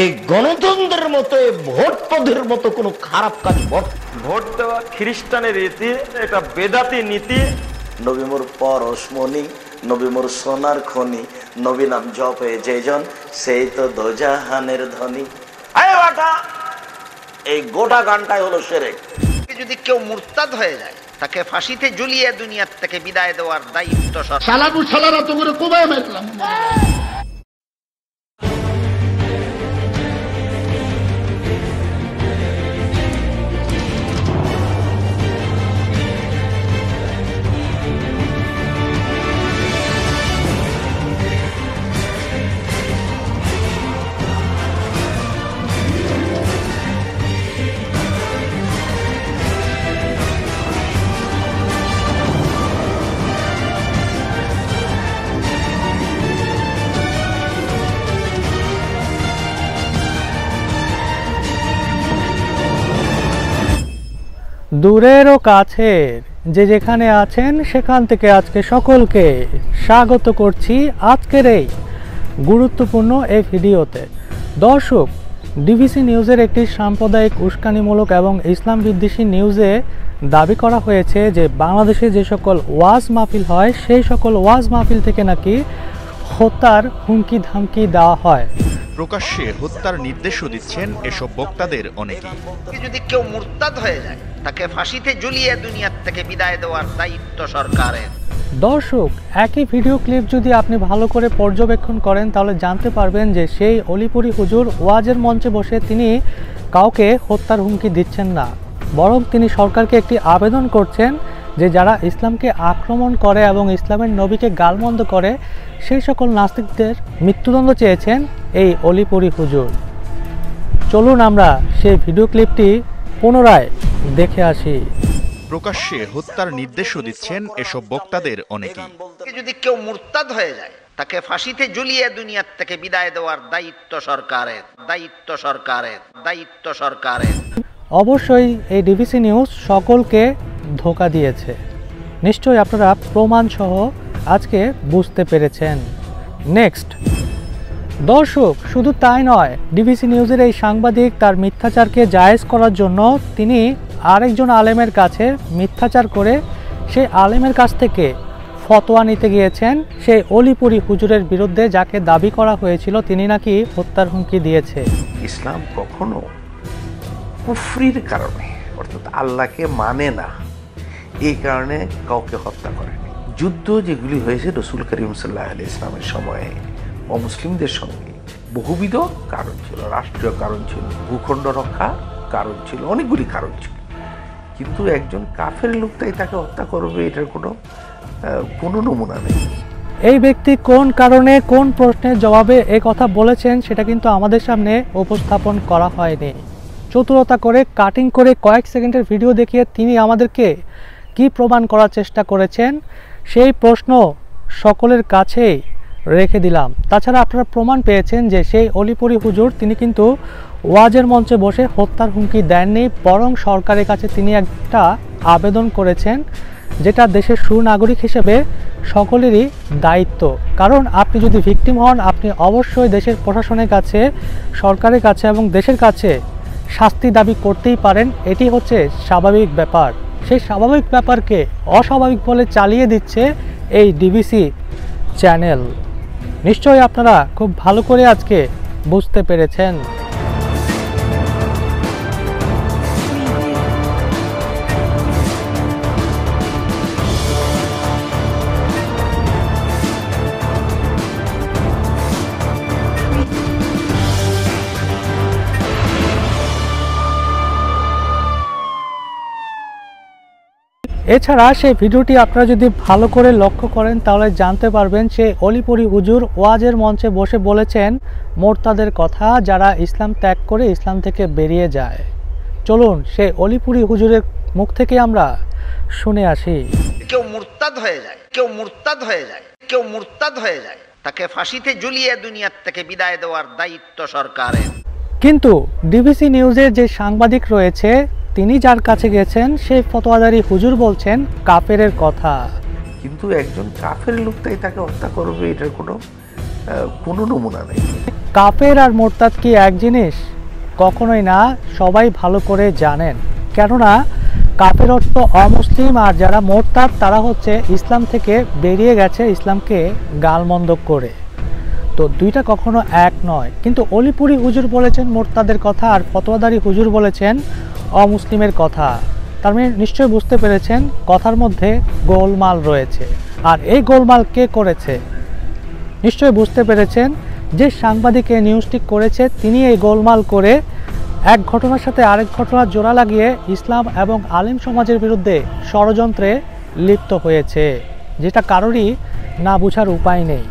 এই গণতন্ত্রের মতো ভোট পদ্ধতির মতো কোনো খারাপ কাজ ভোট দেওয়া খ্রিস্টানের রীতি, এটা বেদাতি নীতি। নবী মোর পরশমণি, নবী মোর সোনার খনি, নবী নাম জপে যেজন সেই তো দোজাহানের ধনী। এই গোটা গানটাই হলো শিরক। যদি কেউ মুরতাদ হয়ে যায় তাকে ফাঁসিতে ঝুলিয়ে দুনিয়ার থেকে বিদায় দেওয়ার দায়িত্ব সালাবু সালারা তো করে কোবায় মারলাম। দূরের ও কাছের যে যেখানে আছেন সেখান থেকে আজকে সকলকে স্বাগত করছি আজকের এই গুরুত্বপূর্ণ এই ভিডিওতে। দর্শক, ডিবিসি নিউজের একটি সাম্প্রদায়িক উস্কানিমূলক এবং ইসলাম বিদ্বেষী নিউজে দাবি করা হয়েছে যে বাংলাদেশে যে সকল ওয়াজ মাহফিল হয় সেই সকল ওয়াজ মাহফিল থেকে নাকি হত্যার হুমকি ধামকি দেওয়া হয়। প্রকাশ্যে হত্যার নির্দেশও দিচ্ছেন এসব বক্তাদের অনেকেই। যদি কেউ মুরতাদ হয়ে যায় তাকে ফাঁসিতে ঝুলিয়ে দুনিয়ার থেকে বিদায় দেওয়ার দায়িত্ব সরকারের। দর্শক, একই ভিডিও ক্লিপ যদি আপনি ভালো করে পর্যবেক্ষণ করেন তাহলে জানতে পারবেন যে সেই অলিপুরি হুজুর ওয়াজের মঞ্চে বসে তিনি কাউকে হত্যার হুমকি দিচ্ছেন না, বরং তিনি সরকারকে একটি আবেদন করছেন যে যারা ইসলামকে আক্রমণ করে এবং ইসলামের নবীকে গালমন্দ করে সেই সকল নাস্তিকদের মৃত্যুদণ্ড চেয়েছেন এই অলিপুরি হুজুর। চলুন আমরা সেই ভিডিও ক্লিপটি পুনরায় দেখে আসি। প্রকাশ্যে হত্যার নির্দেশও দিচ্ছেন এসব বক্তাদের অনেকেই। যদি কেউ মুরতাদ হয়ে যায় তাকে ফাঁসিতে ঝুলিয়ে দুনিয়ার থেকে বিদায় দেওয়ার দায়িত্ব সরকারের, দায়িত্ব সরকারের, দায়িত্ব সরকারের। অবশ্যই এই ডিবিসি নিউজ সকলকে ধোঁকা দিয়েছে, নিশ্চয়ই আপনারা প্রমাণসহ আজকে বুঝতে পেরেছেন। নেক্সট। দর্শক, শুধু তাই নয়, ডিবিসি নিউজের এই সাংবাদিক তার মিথ্যাচারকে জায়েজ করার জন্য তিনি আরেকজন আলেমের কাছে মিথ্যাচার করে সেই আলেমের কাছ থেকে ফতোয়া নিতে গিয়েছেন সেই অলিপুরি হুজুরের বিরুদ্ধে যাকে দাবি করা হয়েছিল তিনি নাকি হত্যার হুমকি দিয়েছে। ইসলাম কখনো কুফরির কারণে অর্থাৎ আল্লাহকে মানে না এই কারণে কাউকে হত্যা করেনি। যুদ্ধ যেগুলি হয়েছে রসুল করিম সাল্লাল্লাহু আলাইহি ইসলামের সময়ে অমুসলিমদের সঙ্গে বহুবিধ কারণ ছিল, রাষ্ট্রীয় কারণ ছিল, ভূখণ্ড রক্ষা কারণ ছিল, অনেকগুলি কারণ ছিল, কিন্তু একজন কাফের লোকটাই তাকে হত্যা করবে এটার কোনো নমুনা নেই। এই ব্যক্তি কোন কারণে কোন প্রশ্নের জবাবে এই কথা বলেছেন সেটা কিন্তু আমাদের সামনে উপস্থাপন করা হয়নি। চতুরতা করে কাটিং করে কয়েক সেকেন্ডের ভিডিও দেখিয়ে তিনি আমাদেরকে কি প্রমাণ করার চেষ্টা করেছেন সেই প্রশ্ন সকলের কাছেই রেখে দিলাম। তাছাড়া আপনারা প্রমাণ পেয়েছেন যে সেই অলিপুরি হুজুর তিনি কিন্তু ওয়াজের মঞ্চে বসে হত্যার হুমকি দেননি, বরং সরকারের কাছে তিনি একটা আবেদন করেছেন যেটা দেশের সুনাগরিক হিসেবে সকলেরই দায়িত্ব। কারণ আপনি যদি ভিকটিম হন আপনি অবশ্যই দেশের প্রশাসনের কাছে, সরকারের কাছে এবং দেশের কাছে শাস্তি দাবি করতেই পারেন, এটি হচ্ছে স্বাভাবিক ব্যাপার। সেই স্বাভাবিক ব্যাপারকে অস্বাভাবিক বলে চালিয়ে দিচ্ছে এই ডিবিসি চ্যানেল। নিশ্চয়ই আপনারা খুব ভালো করে আজকে বুঝতে পেরেছেন। এছাড়া সেই ভিডিওটি আপনারা যদি ভালো করে লক্ষ্য করেন তাহলে জানতে পারবেন সেই অলিপুরি হুজুর ওয়াজের মঞ্চে বসে বলেছেন মোরতাদের কথা, যারা ইসলাম ত্যাগ করে ইসলাম থেকে বেরিয়ে যায়। চলুন সেই অলিপুরি হুজুরের মুখ থেকে আমরা শুনে আসি। কেউ মুরতাদ হয়ে যায়, কেউ মুরতাদ হয়ে যায়, কেউ মুরতাদ হয়ে যায় তাকে ফাঁসিতে ঝুলিয়ে দুনিয়ার থেকে বিদায় দেওয়ার দায়িত্ব সরকারের। কিন্তু ডিবিসি নিউজের যে সাংবাদিক রয়েছে তিনি যার কাছে গেছেন সেই ফতোয়াদারি হুজুর বলছেন কাফেরের কথা, কিন্তু একজন কাফের লোকটাই তাকে হত্যা করবে এটার কোনো নমুনা নেই। কাফের আর মোরতাদ কি এক জিনিস? কখনোই না, সবাই ভালো করে জানেন। কেননা কাফের অর্থ অমুসলিম, আর যারা মোরতাদ তারা হচ্ছে ইসলাম থেকে বেরিয়ে গেছে ইসলামকে গালমন্দ করে। তো দুইটা কখনো এক নয়। কিন্তু অলিপুরি হুজুর বলেছেন মোরতাদের কথা, আর ফতোয়াদারি হুজুর বলেছেন অমুসলিমের কথা। তার মানে নিশ্চয়ই বুঝতে পেরেছেন কথার মধ্যে গোলমাল রয়েছে। আর এই গোলমাল কে করেছে? নিশ্চয়ই বুঝতে পেরেছেন যে সাংবাদিক এই নিউজটি করেছে, তিনি এই গোলমাল করে এক ঘটনার সাথে আরেক ঘটনা জোড়া লাগিয়ে ইসলাম এবং আলেম সমাজের বিরুদ্ধে ষড়যন্ত্রে লিপ্ত হয়েছে, যেটা কারোরই না বোঝার উপায় নেই।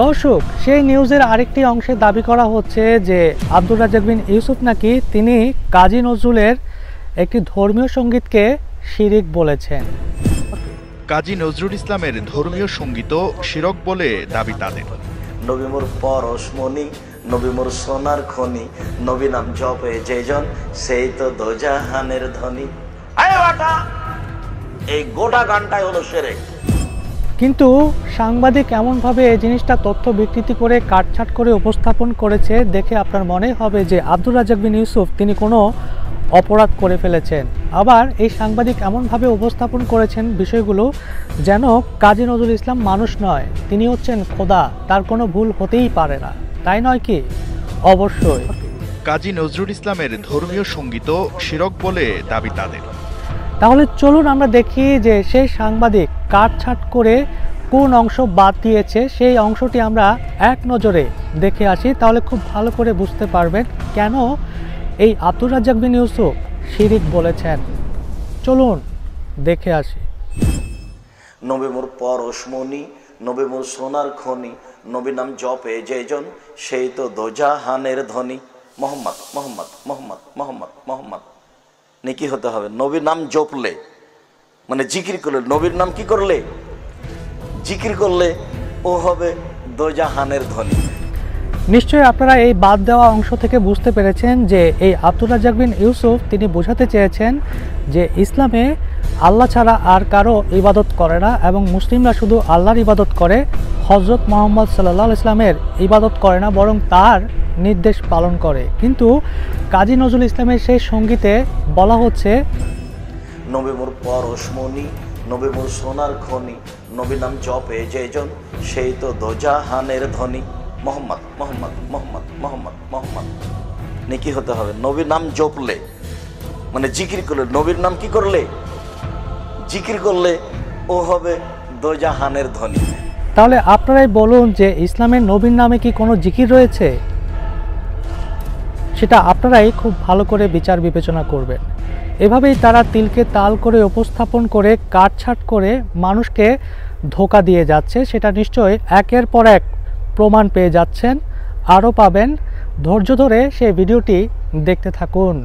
দর্শক, সেই নিউজের আরেকটি অংশে দাবি করা হচ্ছে যে আব্দুর রাজ্জাক বিন ইউসুফ নাকি তিনি কাজী নজরুলের একটি ধর্মীয় সঙ্গীতকে শিরক বলেছেন। কাজী নজরুল ইসলামের ধর্মীয় সঙ্গীত শিরক বলে দাবি তাদের। নবী মোর পরশমণি, নবী মোর সোনার খনি, নবী নাম জপে যেজন সেই তো দোজাহানের ধনী। এই গোটা গানটাই হলো শিরক। কিন্তু সাংবাদিক এমনভাবে এই জিনিসটা তথ্য বিকৃতি করে কাটছাট করে উপস্থাপন করেছে, দেখে আপনার মনে হবে যে আব্দুর রাজ্জাক বিন ইউসুফ তিনি কোনো অপরাধ করে ফেলেছেন। আবার এই সাংবাদিক এমনভাবে উপস্থাপন করেছেন বিষয়গুলো যেন কাজী নজরুল ইসলাম মানুষ নয়, তিনি হচ্ছেন খোদা, তার কোনো ভুল হতেই পারে না। তাই নয় কি? অবশ্যই। কাজী নজরুল ইসলামের ধর্মীয় সঙ্গীত শিরক বলে দাবি তাদের। তাহলে চলুন আমরা দেখি যে সেই সাংবাদিক কাটছাট করে কোন অংশ বাদ দিয়েছে, সেই অংশটি আমরা এক নজরে দেখে আসি। তাহলে খুব ভালো করে বুঝতে পারবেন কেন এই আব্দুর রাজ্জাক বিন ইউসুফ শিরক বলেছেন। চলুন দেখে আসি। নবী মোর পরশমণি, নবী মোর সোনার খনি, নবী নাম জপে যেজন সেই তো দোজাহানের ধনী। মোহাম্মদ মোহাম্মদ মোহাম্মদ মোহাম্মদ মোহাম্মদ নেকি হতে হবে। নবীর নাম জপলে মানে জিকির করলে, নবীর নাম কি করলে জিকির করলে, ও হবে দোজাহানের ধনী। নিশ্চয়ই আপনারা এই বাদ দেওয়া অংশ থেকে বুঝতে পেরেছেন যে এই আব্দুর রাজ্জাক বিন ইউসুফ তিনি বোঝাতে চেয়েছেন যে ইসলামে আল্লাহ ছাড়া আর কারো ইবাদত করে না, এবং মুসলিমরা শুধু আল্লাহর ইবাদত করে, হজরত মোহাম্মদ সাল্লাল্লাহু আলাইহি ইসলামের ইবাদত করে না, বরং তার নির্দেশ পালন করে। কিন্তু কাজী নজরুল ইসলামের সেই সঙ্গীতে বলা হচ্ছে নবী মোর পরশমণি, নবী মোর সোনার খনি, নবী নাম জপে যেজন সেই তো দোজাহানের ধনী। মোহাম্মদ মোহাম্মদ মোহাম্মদ মোহাম্মদ মোহাম্মদ নেকি হতে হবে। নবীর নাম জপলে মানে জিকির করলে, নবীর নাম কি করলে জিকির করলে, ও হবে দোজাহানের ধনী। তাহলে আপনারাই বলুন যে ইসলামের নবীর নামে কি কোনো জিকির রয়েছে? সেটা আপনারাই খুব ভালো করে বিচার বিবেচনা করবেন। এভাবেই তারা তিলকে তাল করে উপস্থাপন করে কাটছাট করে মানুষকে ধোঁকা দিয়ে যাচ্ছে। সেটা নিশ্চয়ই একের পর এক প্রমাণ পেয়ে যাচ্ছেন, আরও পাবেন। ধৈর্য ধরে সেই ভিডিওটি দেখতে থাকুন।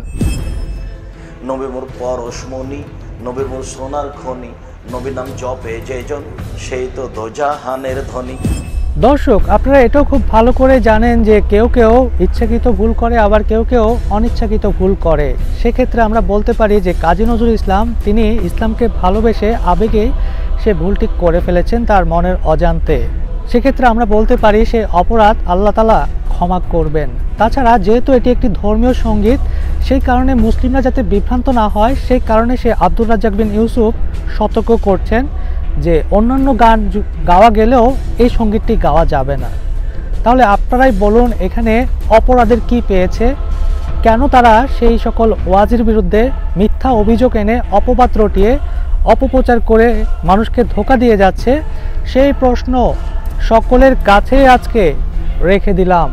নবী মোর পরশমণি, নবী মোর সোনার খনি, নবী নাম জপে যেজন সেই তো দোজাহানের ধনী। দর্শক, আপনারা এটাও খুব ভালো করে জানেন যে কেউ কেউ ইচ্ছাকৃত ভুল করে, আবার কেউ কেউ অনিচ্ছাকৃত ভুল করে। সেক্ষেত্রে আমরা বলতে পারি যে কাজী নজরুল ইসলাম তিনি ইসলামকে ভালোবেসে আবেগেই সে ভুলটি করে ফেলেছেন তার মনের অজান্তে। সেক্ষেত্রে আমরা বলতে পারি সে অপরাধ আল্লাহ তাআলা ক্ষমা করবেন। তাছাড়া যেহেতু এটি একটি ধর্মীয় সঙ্গীত, সেই কারণে মুসলিমরা যাতে বিভ্রান্ত না হয় সেই কারণে সে আব্দুর রাজ্জাক বিন ইউসুফ সতর্ক করছেন যে অন্যান্য গান গাওয়া গেলেও এই সঙ্গীতটি গাওয়া যাবে না। তাহলে আপনারাই বলুন এখানে অপরাধের কি পেয়েছে? কেন তারা সেই সকল ওয়াজির বিরুদ্ধে মিথ্যা অভিযোগ এনে অপবাদ রটিয়ে অপপ্রচার করে মানুষকে ধোঁকা দিয়ে যাচ্ছে, সেই প্রশ্ন সকলের কাছে আজকে রেখে দিলাম।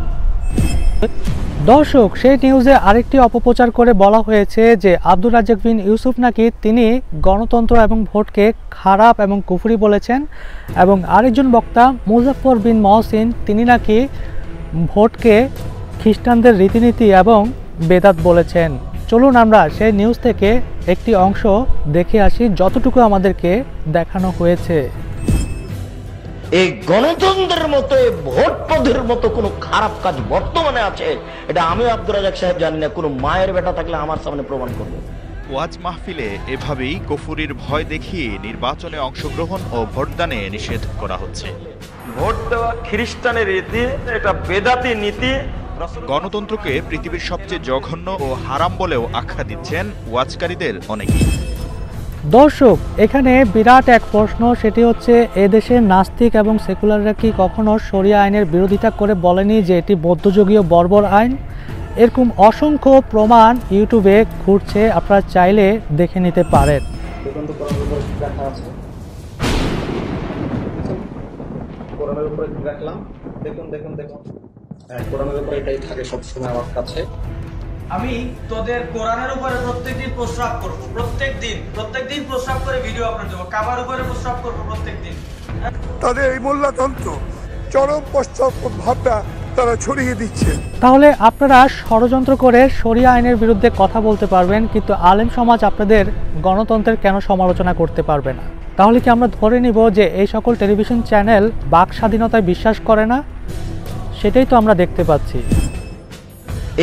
দর্শক, সেই নিউজে আরেকটি অপপ্রচার করে বলা হয়েছে যে আব্দুর রাজ্জাক বিন ইউসুফ নাকি তিনি গণতন্ত্র এবং ভোটকে খারাপ এবং কুফরি বলেছেন, এবং আরেকজন বক্তা মুজাফফর বিন মহসিন তিনি নাকি ভোটকে খ্রিস্টানদের রীতিনীতি এবং বেদাত বলেছেন। চলুন আমরা সেই নিউজ থেকে একটি অংশ দেখে আসি, যতটুকু আমাদেরকে দেখানো হয়েছে। এই গণতন্ত্রের মতো, ভোট পদ্ধতির মতো কোনো খারাপ কাজ বর্তমানে আছে এটা আমি আব্দুর রাজ্জাক সাহেব জানি না, কোনো মায়ের বেটা থাকলে আমার সামনে প্রমাণ করবো। ওয়াজ মাহফিলে এভাবেই কুফরির ভয় দেখিয়ে নির্বাচনে অংশগ্রহণ ও ভোটদানে নিষেধ করা হচ্ছে। ভোট দেওয়া খ্রিস্টানের রীতি, এটা বেদাতি নীতি। গণতন্ত্রকে পৃথিবীর সবচেয়ে জঘন্য ও হারাম বলেও আখ্যা দিচ্ছেন ওয়াজকারীদের অনেকেই। দর্শক, এখানে বিরাট এক প্রশ্ন, সেটি হচ্ছে এদেশে নাস্তিক এবং সেকুলাররা কি কখনো শরিয়া আইনের বিরোধিতা করে বলেনি যে এটি মধ্যযুগীয় বর্বর আইন? এরকম অসংখ্য প্রমাণ ইউটিউবে ঘুরছে, আপনারা চাইলে দেখে নিতে পারেন। আমি তোদের কোরআনের উপরে প্রত্যেকদিন প্রস্রাব করবো, প্রত্যেকদিন প্রস্রাব করে ভিডিও আপলোড দেবো, কাবার উপরে প্রস্রাব করবো প্রত্যেকদিন। তাদের এই মোল্লাতন্ত্র চরম প্রস্রাব ভাবটা তারা ছড়িয়ে দিচ্ছে। তাহলে আপনারা ষড়যন্ত্র করে শরিয়া আইনের বিরুদ্ধে কথা বলতে পারবেন, কিন্তু আলেম সমাজ আপনাদের গণতন্ত্রের কেন সমালোচনা করতে পারবে না? তাহলে কি আমরা ধরে নিব যে এই সকল টেলিভিশন চ্যানেল বাক স্বাধীনতায় বিশ্বাস করে না? সেটাই তো আমরা দেখতে পাচ্ছি।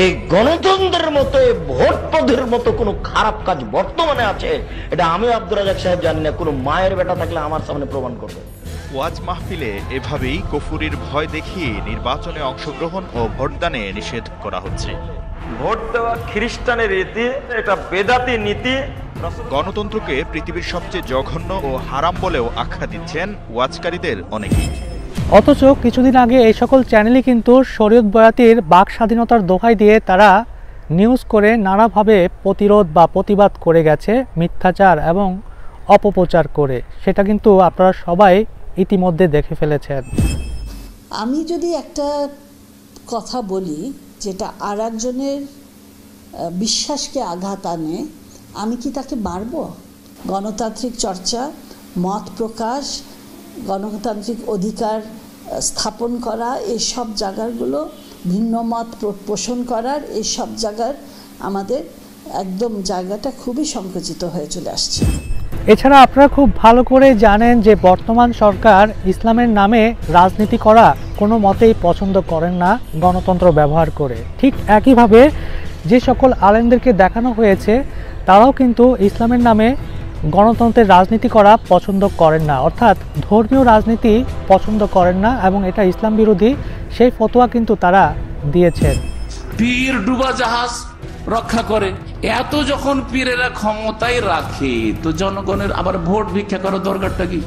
এই গণতন্ত্রের মতো, এই ভোট পদের মতো কোনো খারাপ কাজ বর্তমানে আছে, এটা আমি আব্দুর রাজাক সাহেব জানি না, কোনো মায়ের বেটা থাকলে আমার সামনে প্রমাণ করবে। ওয়াজ মাহফিলে এভাবেই কুফরির ভয় দেখিয়ে নির্বাচনে অংশগ্রহণ ও ভোটদানে নিষেধ করা হচ্ছে। ভোট দেওয়া খ্রিস্টানের রীতি, এটা বেদাতি নীতি। গণতন্ত্রকে পৃথিবীর সবচেয়ে জঘন্য ও হারাম বলেও আখ্যা দিচ্ছেন ওয়াজকারীদের অনেকেই। অথচ কিছুদিন আগে এই সকল চ্যানেলই কিন্তু শরীয়ত বয়াতির বাক স্বাধীনতার দোহাই দিয়ে তারা নিউজ করে নানাভাবে প্রতিরোধ বা প্রতিবাদ করে গেছে, মিথ্যাচার এবং অপপ্রচার করে। সেটা কিন্তু আপনারা সবাই ইতিমধ্যে দেখে ফেলেছেন। আমি যদি একটা কথা বলি যেটা আর একজনের বিশ্বাসকে আঘাত আনে, আমি কি তাকে মারব? গণতান্ত্রিক চর্চা, মত প্রকাশ, গণতান্ত্রিক অধিকার স্থাপন করা, এইসব জায়গাগুলো ভিন্ন মত পোষণ করার, এইসব জায়গার আমাদের একদম জায়গাটা খুবই সংকুচিত হয়ে চলে আসছে। এছাড়া আপনারা খুব ভালো করে জানেন যে বর্তমান সরকার ইসলামের নামে রাজনীতি করা কোনো মতেই পছন্দ করেন না, গণতন্ত্র ব্যবহার করে। ঠিক একইভাবে যে সকল আলেমদেরকে দেখানো হয়েছে তারাও কিন্তু ইসলামের নামে গণতন্ত্রের রাজনীতি করা পছন্দ করেন না, অর্থাৎ ধর্মীয় রাজনীতি পছন্দ করেন না, এবং এটা ইসলাম বিরোধী, সেই ফতোয়া কিন্তু তারা দিয়েছেন। পীর ডুবা জাহাজ রক্ষা করে, এত যখন পীরেরা ক্ষমতায় রাখে তো জনগণের আবার ভোট ভিক্ষা করার দরকারটা কি?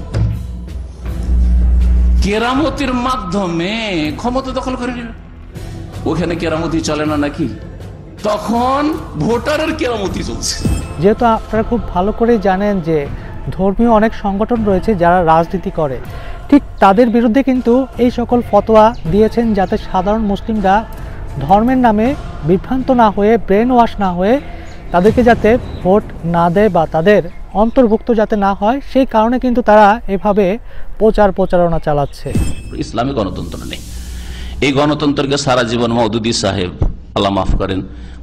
কেরামতির মাধ্যমে ক্ষমতা দখল করে নিল, ওখানে কেরামতি চলে না নাকি? তখন ভোটারের কেরামতি চলছে। যেহেতু আপনারা খুব ভালো করে জানেন যে ধর্মীয় অনেক সংগঠন রয়েছে যারা রাজনীতি করে, ঠিক তাদের বিরুদ্ধে কিন্তু এই সকল ফতোয়া দিয়েছেন যাতে সাধারণ মুসলিমরা ধর্মের নামে বিভ্রান্ত না হয়ে, ব্রেন ওয়াশ না হয়ে, তাদেরকে যাতে ভোট না দেয় বা তাদের অন্তর্ভুক্ত যাতে না হয়, সেই কারণে কিন্তু তারা এভাবে প্রচারণা চালাচ্ছে। ইসলামী গণতন্ত্র নেই। এই গণতন্ত্রকে সারা জীবন মওদুদী সাহেব, আল্লাহ মাফ করেন,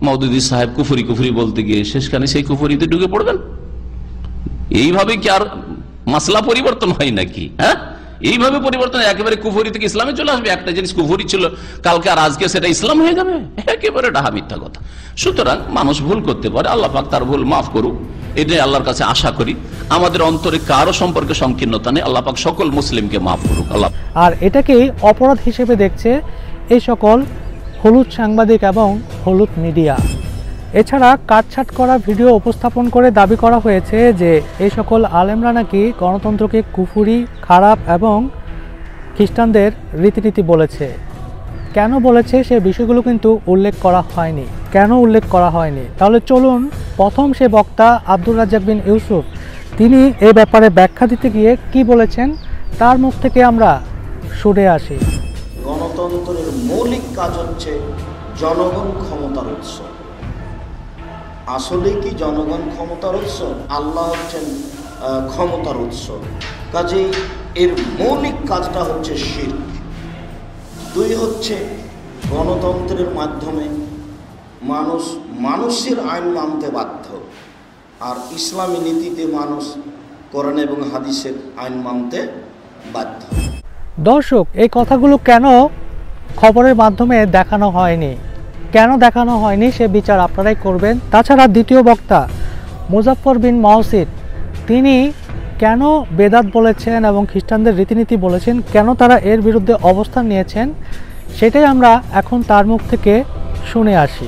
মওদুদী সাহেব কুফরি বলতে গিয়ে শেষখানে সেই কুফরিতে ঢুকে পড়বেন। এইভাবে কি আর মাসলা পরিবর্তন হয় নাকি? হ্যাঁ, এইভাবে পরিবর্তন একেবারে কুফরি থেকে ইসলামে চলে আসবে। একটা জিনিস কুফরি ছিল কালকে আর আজকে সেটা ইসলাম হয়ে যাবে, একেবারে ডাহা মিথ্যা কথা। সুতরাং মানুষ ভুল করতে পারে, আল্লাহ পাক তার ভুল মাফ করুক, এটাই আল্লাহর কাছে আশা করি। আমাদের অন্তরে কারো সম্পর্কে সংকীর্ণতা নেই, আল্লাহ পাক সকল মুসলিমকে মাফ করুক। আল্লাহ আর এটাকেই অপরাধ হিসেবে দেখছে এই সকল হলুদ সাংবাদিক এবং হলুদ মিডিয়া। এছাড়া কাটছাট করা ভিডিও উপস্থাপন করে দাবি করা হয়েছে যে এই সকল আলেমরা নাকি গণতন্ত্রকে কুফুরি, খারাপ এবং খ্রিস্টানদের রীতিনীতি বলেছে। কেন বলেছে সে বিষয়গুলো কিন্তু উল্লেখ করা হয়নি। তাহলে চলুন প্রথম সে বক্তা আব্দুর রাজ্জাক বিন ইউসুফ তিনি এই ব্যাপারে ব্যাখ্যা দিতে গিয়ে কি বলেছেন তার মুখ থেকে আমরা শুনে আসি। গণতন্ত্রের মৌলিক কাজ হচ্ছে জনগণ ক্ষমতার উৎস। আসলে কি জনগণ ক্ষমতার উৎস? আল্লাহ হচ্ছেন ক্ষমতার উৎস। কাজেই এর মৌলিক কাজটা হচ্ছে শিরক। দুই হচ্ছে গণতন্ত্রের মাধ্যমে মানুষের আইন মানতে বাধ্য, আর ইসলামী নীতিতে মানুষ কোরআন এবং হাদিসের আইন মানতে বাধ্য। দর্শক, এই কথাগুলো কেন খবরের মাধ্যমে দেখানো হয়নি, সে বিচার আপনারাই করবেন। তাছাড়া দ্বিতীয় বক্তা মুজাফফর বিন মুহসিন তিনি কেন বেদাত বলেছেন এবং খ্রিস্টানদের রীতিনীতি বলেছেন, কেন তারা এর বিরুদ্ধে অবস্থান নিয়েছেন, সেটাই আমরা এখন তার মুখ থেকে শুনে আসি।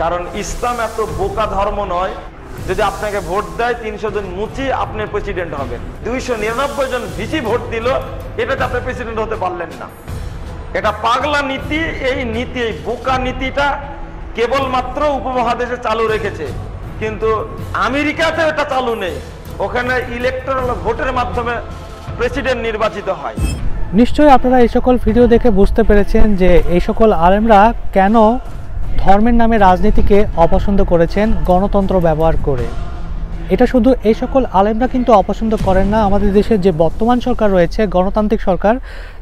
কারণ ইসলাম এত বোকা ধর্ম নয়, যদি আপনাকে ভোট দেয় 300 জন মুচি আপনি প্রেসিডেন্ট হবেন, 299 জন ভিসি ভোট দিল, এটাতে আপনি প্রেসিডেন্ট হতে পারলেন না। এটা পাগলা নীতি, এই নীতি, এই বোকা নীতিটা কেবলমাত্র উপমহাদেশে চালু রেখেছে, কিন্তু আমেরিকাতে এটা চালু নেই। ওখানে ইলেকট্রাল ভোটের মাধ্যমে প্রেসিডেন্ট নির্বাচিত হয়। নিশ্চয়ই আপনারা এই সকল ভিডিও দেখে বুঝতে পেরেছেন যে এই সকল আলেমরা কেন ধর্মের নামে রাজনীতিকে অপছন্দ করেছেন গণতন্ত্র ব্যবহার করে। এটা শুধু এই সকল আলেমরা কিন্তু অপছন্দ করেন না, আমাদের দেশের যে বর্তমান সরকার রয়েছে, গণতান্ত্রিক সরকার,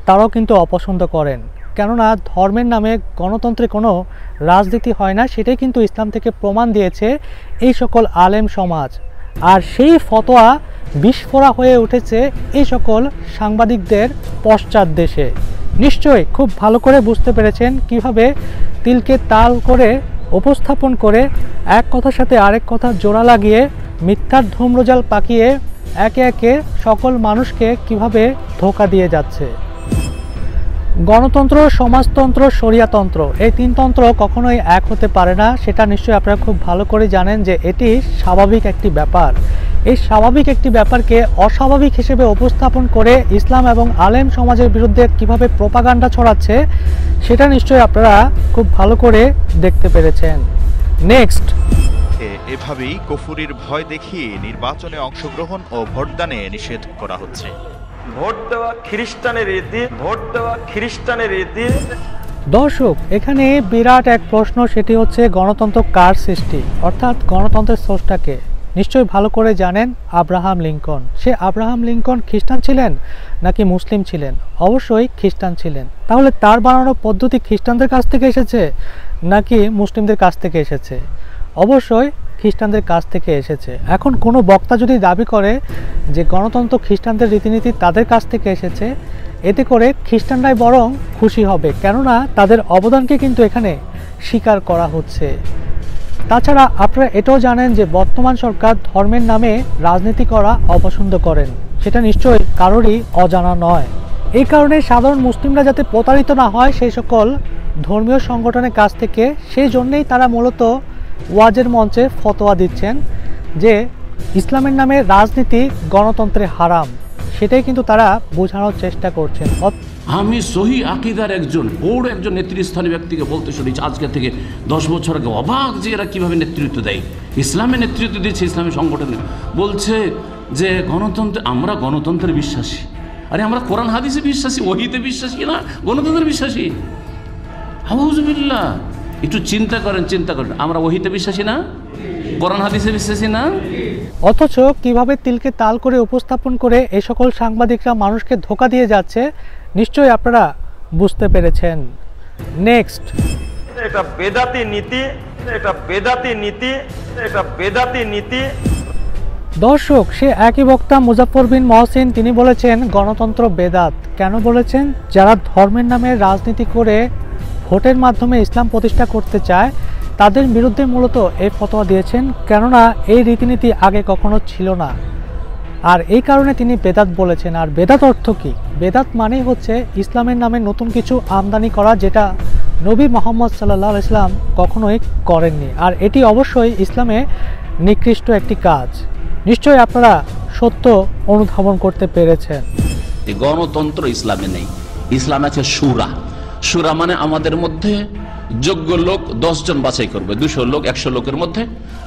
তারাও কিন্তু অপছন্দ করেন, কেননা ধর্মের নামে গণতন্ত্রে কোনো রাজনীতি হয় না, সেটাই কিন্তু ইসলাম থেকে প্রমাণ দিয়েছে এই সকল আলেম সমাজ। আর সেই ফতোয়া বিস্ফোরা হয়ে উঠেছে এই সকল সাংবাদিকদের পশ্চাৎ দেশে। নিশ্চয়ই খুব ভালো করে বুঝতে পেরেছেন কিভাবে তিলকে তাল করে উপস্থাপন করে এক কথার সাথে আরেক কথা জোড়া লাগিয়ে মিথ্যার ধূম্রজাল পাকিয়ে একে একে সকল মানুষকে কিভাবে ধোঁকা দিয়ে যাচ্ছে। গণতন্ত্র, সমাজতন্ত্র, শরিয়াতন্ত্র, এই তিন তন্ত্র কখনোই এক হতে পারে না, সেটা নিশ্চয়ই আপনারা খুব ভালো করে জানেন যে এটি স্বাভাবিক একটি ব্যাপার। এই স্বাভাবিক একটি ব্যাপারকে অস্বাভাবিক হিসেবে উপস্থাপন করে ইসলাম এবং আলেম সমাজের বিরুদ্ধে কিভাবে প্রোপাগান্ডা ছড়াচ্ছে, সেটা নিশ্চয়ই আপনারা খুব ভালো করে দেখতে পেরেছেন। নেক্সট, এভাবেই কুফরির ভয় দেখিয়ে নির্বাচনে অংশগ্রহণ ও ভোটদানে নিষেধ করা হচ্ছে। ভোট দেওয়া খ্রিস্টানের রীতি, ভোট দেওয়া খ্রিস্টানের রীতি। দর্শক, এখানে বিরাট এক প্রশ্ন, সেটি হচ্ছে গণতন্ত্র কার সৃষ্টি, অর্থাৎ গণতন্ত্রের স্রষ্টাকে নিশ্চয়ই ভালো করে জানেন আব্রাহাম লিঙ্কন। সে আব্রাহাম লিঙ্কন খ্রিস্টান ছিলেন নাকি মুসলিম ছিলেন? অবশ্যই খ্রিস্টান ছিলেন। তাহলে তার বানানো পদ্ধতি খ্রিস্টানদের কাছ থেকে এসেছে নাকি মুসলিমদের কাছ থেকে এসেছে? অবশ্যই খ্রিস্টানদের কাছ থেকে এসেছে। এখন কোনো বক্তা যদি দাবি করে যে গণতন্ত্র খ্রিস্টানদের রীতিনীতি তাদের কাছ থেকে এসেছে, এতে করে খ্রিস্টানরাই বরং খুশি হবে, কেননা তাদের অবদানকে কিন্তু এখানে স্বীকার করা হচ্ছে। তাছাড়া আপনারা এটাও জানেন যে বর্তমান সরকার ধর্মের নামে রাজনীতি করা অপছন্দ করেন, সেটা নিশ্চয়ই কারোরই অজানা নয়। এই কারণে সাধারণ মুসলিমরা যাতে প্রতারিত না হয় সেই সকল ধর্মীয় সংগঠনের কাছ থেকে, সেই জন্যেই তারা মূলত ওয়াজের মঞ্চে ফতোয়া দিচ্ছেন যে ইসলামের নামে রাজনীতি গণতন্ত্রে হারাম, সেটাই কিন্তু তারা বোঝানোর চেষ্টা করছেন। আমি সহি আকিদার একজন বড় একজন নেতৃস্থানীয় ব্যক্তিকে বলতে শুনেছি আজকে থেকে 10 বছর আগে, অবাক যে এরা কীভাবে নেতৃত্ব দেয়, ইসলামে নেতৃত্ব দিচ্ছে, ইসলামী সংগঠনে বলছে যে গণতন্ত্র, আমরা গণতন্ত্রে বিশ্বাসী। আরে আমরা কোরআন হাদিসে বিশ্বাসী, ওহীতে বিশ্বাসী না গণতন্ত্রে বিশ্বাসী? আউযুবিল্লাহ, একটু চিন্তা করেন, চিন্তা করেন, আমরা ওহীতে বিশ্বাসী না, কোরআন হাদিসে বিশ্বাসী না। অথচ কিভাবে তিলকে তাল করে উপস্থাপন করে এই সকল সাংবাদিকরা মানুষকে ধোঁকা দিয়ে যাচ্ছে, নিশ্চয়ই আপনারা বুঝতে পেরেছেন। নেক্সট, এটা বেদাতি নীতি, এটা বেদাতি নীতি, এটা বেদাতি নীতি। দর্শক, সে একই বক্তা মুজাফফর বিন মুহসিন তিনি বলেছেন গণতন্ত্র বেদাত। কেন বলেছেন? যারা ধর্মের নামে রাজনীতি করে ভোটের মাধ্যমে ইসলাম প্রতিষ্ঠা করতে চায় তাদের বিরুদ্ধে মূলত এই ফতোয়া দিয়েছেন, কেননা এই রীতিনীতি আগে কখনো ছিল না, আর এই কারণে তিনি বেদাত বলেছেন। আর বেদাত অর্থ কী? বেদাত মানেই হচ্ছে ইসলামের নামে নতুন কিছু আমদানি করা, যেটা নবী মুহাম্মদ সাল্লাল্লাহু আলাইহি ওয়াসাল্লাম কখনোই করেননি, আর এটি অবশ্যই ইসলামে নিকৃষ্ট একটি কাজ। নিশ্চয়ই আপনারা সত্য অনুধাবন করতে পেরেছেন। গণতন্ত্র ইসলামে নেই, ইসলাম আছে শূরা। শূরা মানে আমাদের মধ্যে যোগ্য লোক 10 জন বাছাই করবে, 200 লোক 100 লোকের মধ্যে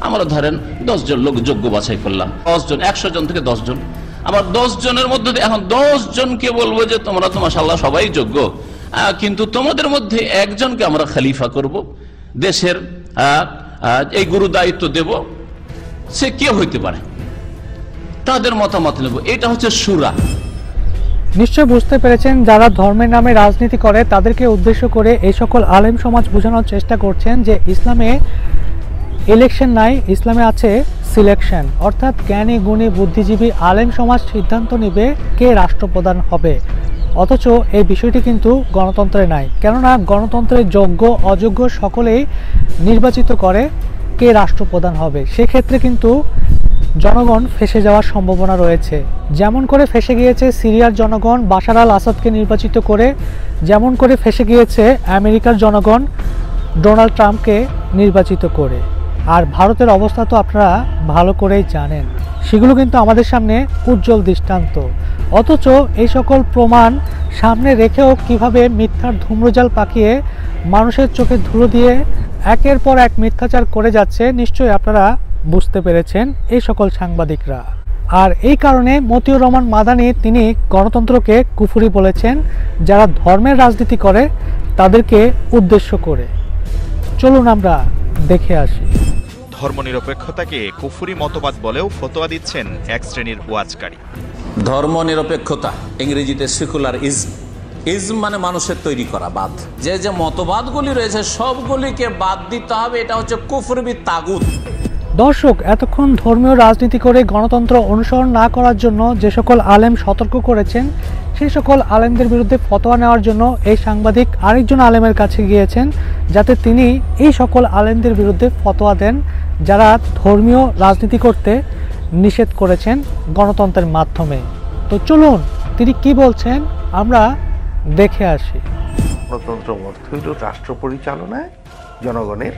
আমরা ধরেন 10 জন লোক যোগ্য বাছাই করলাম, 10 জন, 100 জন থেকে 10 জন, আবার 10 জনের মধ্যে এখন 10 জনকে বলবো যে তোমরা তো মাশাআল্লাহ সবাই যোগ্য, কিন্তু তোমাদের মধ্যে একজনকে আমরা খলিফা করব, দেশের এই গুরু দায়িত্ব দেব, সে কে হইতে পারে তাদের মতামত নেব। এটা হচ্ছে শূরা। নিশ্চয় বুঝতে পেরেছেন যারা ধর্মের নামে রাজনীতি করে তাদেরকে উদ্দেশ্য করে এই সকল আলেম সমাজ বোঝানোর চেষ্টা করছেন যে ইসলামে ইলেকশন নাই, ইসলামে আছে সিলেকশন, অর্থাৎ জ্ঞানী গুণী বুদ্ধিজীবী আলেম সমাজ সিদ্ধান্ত নেবে কে রাষ্ট্রপ্রধান হবে। অথচ এই বিষয়টি কিন্তু গণতন্ত্রে নাই, কেননা গণতন্ত্রে যোগ্য অযোগ্য সকলেই নির্বাচিত করে, কে রাষ্ট্রপ্রধান হবে, সেক্ষেত্রে কিন্তু জনগণ ফেঁসে যাওয়ার সম্ভাবনা রয়েছে। যেমন করে ফেঁসে গিয়েছে সিরিয়ার জনগণ বাশার আল আসাদকে নির্বাচিত করে, যেমন করে ফেঁসে গিয়েছে আমেরিকার জনগণ ডোনাল্ড ট্রাম্পকে নির্বাচিত করে। আর ভারতের অবস্থা তো আপনারা ভালো করেই জানেন, সেগুলো কিন্তু আমাদের সামনে উজ্জ্বল দৃষ্টান্ত। অথচ এই সকল প্রমাণ সামনে রেখেও কিভাবে মিথ্যার ধুম্রজাল পাকিয়ে মানুষের চোখে ধুলো দিয়ে একের পর এক মিথ্যাচার করে যাচ্ছে, নিশ্চয়ই আপনারা বুঝতে পেরেছেন এই সকল সাংবাদিকরা। আর এই কারণে মতিউর রহমান মাদানি তিনি গণতন্ত্রকে কুফরি বলেছেন, যারা ধর্মের রাজনীতি করে তাদেরকে উদ্দেশ্য করে। চলুন আমরা দেখে আসি। ধর্মনিরপেক্ষতাকে কুফরি মতবাদ বলেও ফতোয়া দিচ্ছেন এক শ্রেণীর ওয়াজকারী। ধর্মনিরপেক্ষতা ইংরেজিতে সেকুলারিজম। ইজম মানে মানুষের তৈরি করা বাদ। যে যে মতবাদগুলি রয়েছে সবগুলিকে বাদ দিতে হবে, এটা হচ্ছে কুফরি তাগুত। দর্শক, এতক্ষণ ধর্মীয় রাজনীতি করে গণতন্ত্র অনুসরণ না করার জন্য যে সকল আলেম সতর্ক করেছেন, সেই সকল আলেমদের বিরুদ্ধে ফতোয়া নেওয়ার জন্য এই সাংবাদিক আরেকজন আলেমের কাছে গিয়েছেন, যাতে তিনি এই সকল আলেমদের বিরুদ্ধে ফতোয়া দেন যারা ধর্মীয় রাজনীতি করতে নিষেধ করেছেন গণতন্ত্রের মাধ্যমে। তো চলুন তিনি কি বলছেন আমরা দেখে আসি। গণতন্ত্র অর্থ হইল রাষ্ট্র পরিচালনায় জনগণের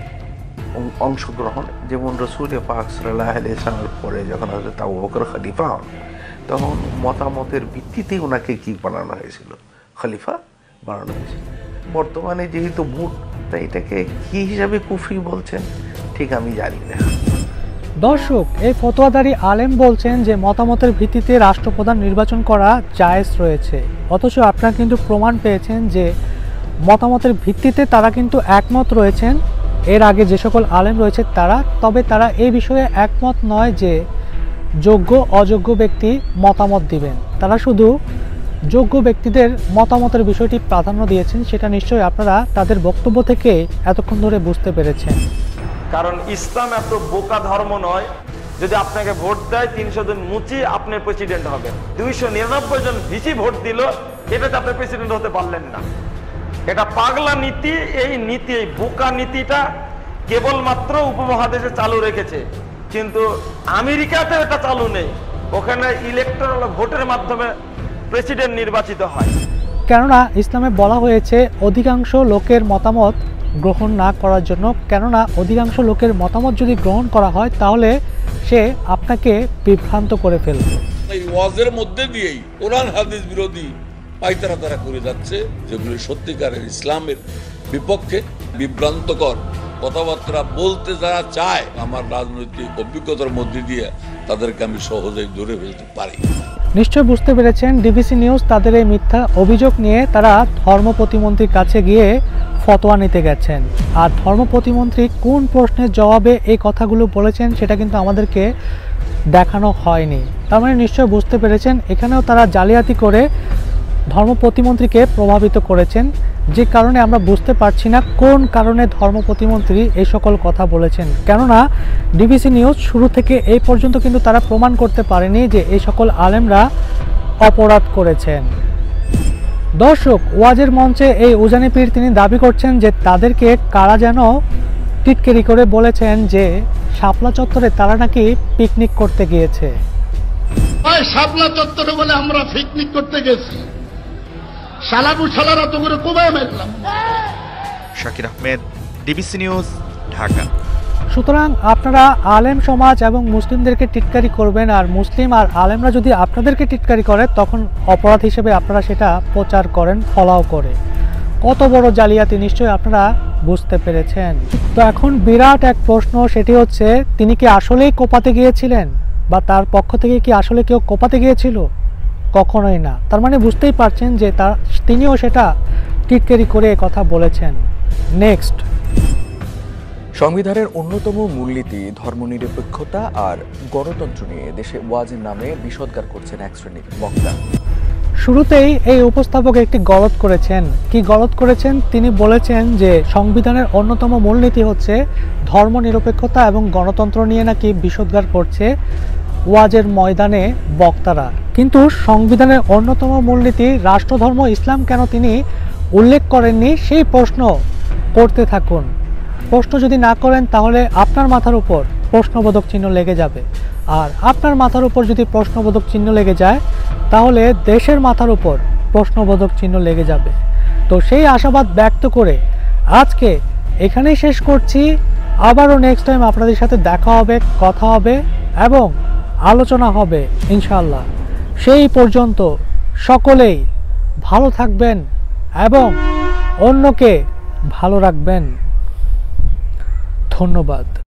অংশগ্রহণ। যেমন রসুল পাক সাল্লাল্লাহু আলাইহি ওয়াসাল্লামের পরে যখন হযরত আবু বকর খলিফা হন, তখন মতামতের ভিত্তিতে ওনাকে কি বানানো হয়েছিল, খলিফা বানানো হয়েছিল। বর্তমানে যেহেতু ভোট, তাই এটাকে কি হিসাবে কুফরি বলছেন ঠিক আমি জানি না। দর্শক, এই ফতোয়াদারি আলেম বলছেন যে মতামতের ভিত্তিতে রাষ্ট্রপ্রধান নির্বাচন করা জায়েজ রয়েছে, অথচ আপনারা কিন্তু প্রমাণ পেয়েছেন যে মতামতের ভিত্তিতে তারা কিন্তু একমত রয়েছেন। এর আগে যে সকল আলেম রয়েছে তারা, তবে তারা এই বিষয়ে একমত নয় যে যোগ্য অযোগ্য ব্যক্তি মতামত দিবেন। তারা শুধু যোগ্য ব্যক্তিদের মতামতের বিষয়টি প্রাধান্য দিয়েছেন, সেটা নিশ্চয়ই আপনারা তাদের বক্তব্য থেকে এতক্ষণ ধরে বুঝতে পেরেছেন। কারণ ইসলাম এত বোকা ধর্ম নয়, যদি আপনাকে ভোট দেয় 300 জন মুচি আপনি প্রেসিডেন্ট হবেন, 299 জন ভিসি ভোট দিল, এটাতে আপনি প্রেসিডেন্ট হতে পারলেন না। এটা পাগলা নীতি। এই নীতি, এই বোকা নীতিটা কেবলমাত্র উপমহাদেশে চালু রেখেছে, কিন্তু আমেরিকাতে এটা চালু নেই। ওখানে ইলেকট্রাল ভোটের মাধ্যমে প্রেসিডেন্ট নির্বাচিত হয়, কেননা ইসলামে বলা হয়েছে অধিকাংশ লোকের মতামত গ্রহণ না করার জন্য, কেননা অধিকাংশ লোকের মতামত যদি গ্রহণ করা হয় তাহলে সে আপনাকে বিভ্রান্ত করে ফেলবে। এই ওয়াজের মধ্যে দিয়েই কোরআন হাদিস বিরোধী পায়তারা তারা করে যাচ্ছে, যেগুলি সত্যিকারের ইসলামের বিপক্ষে। বিভ্রান্তকর কথাবার্তা বলতে যারা চায়, আমার রাজনৈতিক অভিজ্ঞতার মধ্যে দিয়ে তাদেরকে আমি সহজেই ধরে ফেলতে পারি। নিশ্চয় বুঝতে পেরেছেন, ডিবিসি নিউজ তাদের এই মিথ্যা অভিযোগ নিয়ে তারা ধর্ম প্রতিমন্ত্রীর কাছে গিয়ে ফতোয়া নিতে গেছেন। আর ধর্ম প্রতিমন্ত্রী কোন প্রশ্নের জবাবে এই কথাগুলো বলেছেন সেটা কিন্তু আমাদেরকে দেখানো হয়নি। তার মানে নিশ্চয় বুঝতে পেরেছেন, এখানেও তারা জালিয়াতি করে ধর্ম প্রতিমন্ত্রীকে প্রভাবিত করেছেন, যে কারণে আমরা বুঝতে পারছি না কোন কারণে ধর্ম প্রতিমন্ত্রী এই সকল কথা বলেছেন। কেননা ডিবিসি নিউজ শুরু থেকে এই পর্যন্ত কিন্তু তারা প্রমাণ করতে পারেনি যে এই সকল আলেমরা অপরাধ করেছেন। দর্শক, ওয়াজের মঞ্চে এই উজানি পীর তিনি দাবি করছেন যে তাদেরকে কারা যেন টিটকেরি করে বলেছেন যে শাপলা চত্বরে তারা নাকি পিকনিক করতে গিয়েছে। শাপলা চত্বরে বলে আমরা পিকনিক করতে গেছি। Shakir Ahmed, DBC news, Dhaka. সুতরাং আপনারা আলেম সমাজ এবং মুসলিমদেরকে টিটকারি করবেন, আর মুসলিম আর আলেমরা যদি আপনাদেরকে টিটকারি করে তখন অপরাধ হিসেবে আপনারা সেটা প্রচার করেন, ফলাও করে। কত বড় জালিয়াতি নিশ্চয়ই আপনারা বুঝতে পেরেছেন। তো এখন বিরাট এক প্রশ্ন, সেটি হচ্ছে তিনি কি আসলেই কোপাতে গিয়েছিলেন, বা তার পক্ষ থেকে কি আসলে কেউ কোপাতে গিয়েছিল? কখনোই না। তার মানে বুঝতেই পারছেন যে তিনিও সেটা টিটকেরি করে কথা বলেছেন। নেক্সট, সংবিধানের অন্যতম মূলনীতি ধর্মনিরপেক্ষতা আর গণতন্ত্র নিয়ে দেশে ওয়াজের নামে বিষদগার করছেন এক শ্রেণীর বক্তা। শুরুতেই এই উপস্থাপক একটি গলদ করেছেন। কি গলদ করেছেন? তিনি বলেছেন যে সংবিধানের অন্যতম মূলনীতি হচ্ছে ধর্মনিরপেক্ষতা এবং গণতন্ত্র নিয়ে নাকি বিষদগার করছে ওয়াজের ময়দানে বক্তারা। কিন্তু সংবিধানের অন্যতম মূলনীতি রাষ্ট্রধর্ম ইসলাম কেন তিনি উল্লেখ করেননি সেই প্রশ্ন করতে থাকুন। প্রশ্ন যদি না করেন তাহলে আপনার মাথার উপর প্রশ্নবোধক চিহ্ন লেগে যাবে, আর আপনার মাথার উপর যদি প্রশ্নবোধক চিহ্ন লেগে যায় তাহলে দেশের মাথার উপর প্রশ্নবোধক চিহ্ন লেগে যাবে। তো সেই আশাবাদ ব্যক্ত করে আজকে এখানেই শেষ করছি। আবারও নেক্সট টাইম আপনাদের সাথে দেখা হবে, কথা হবে এবং আলোচনা হবে ইনশাআল্লাহ। সেই পর্যন্ত সকলেই ভালো থাকবেন এবং অন্যকে ভালো রাখবেন। ধন্যবাদ।